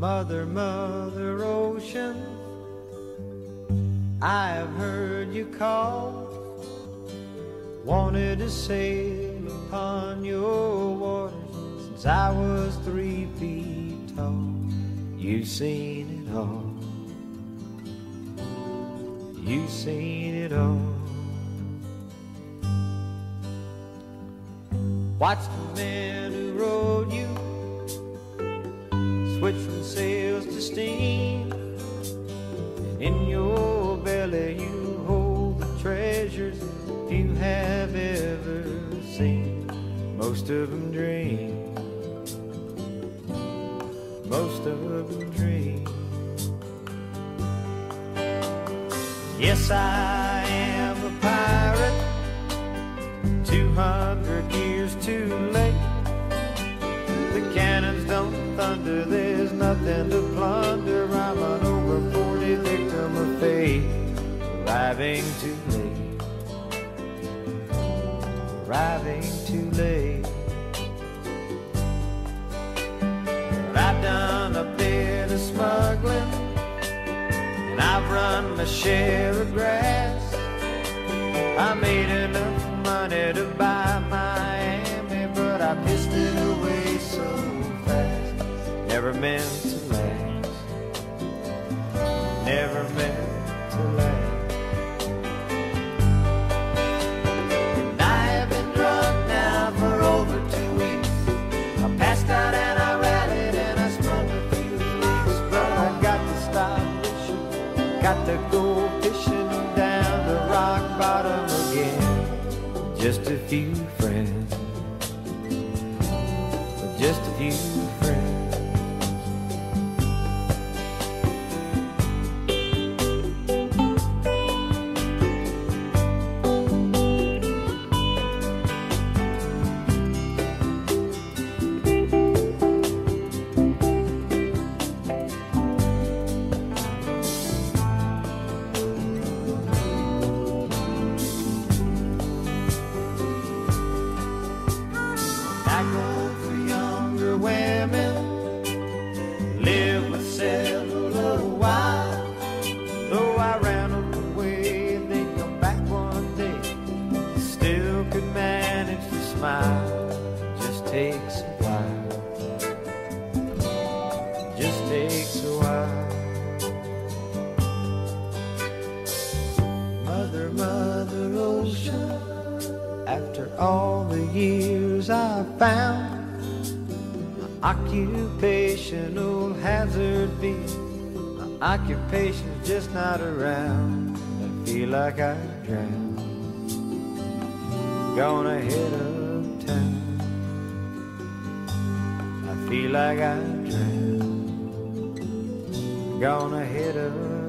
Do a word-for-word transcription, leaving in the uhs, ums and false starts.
Mother, Mother Ocean, I have heard you call. Wanted to sail upon your waters since I was three feet tall. You've seen it all. You've seen it all. Watch the men who rode you switch from sails to steam, and in your belly you hold the treasures you have ever seen. Most of them dream. Most of them dream. Yes, I am a pirate, two hundred years too late. The cannons don't thunder, there's nothing to plunder. I'm an over forty victim of fate, arriving too late, arriving too late. But I've done a bit of smuggling, and I've run my share of grass. I made enough money to buy Miami, but I pissed it away so fast. Never meant to last. Never meant to last. And I have been drunk now for over two weeks. I passed out and I rallied and I sprung a few leaks, but I got to stop fishing. Got to go fishing down the rock bottom again. Just a few friends, just a few friends. Occupational hazard be my occupation's just not around. I feel like I drown. Gonna head up town. I feel like I drown. Gonna head up.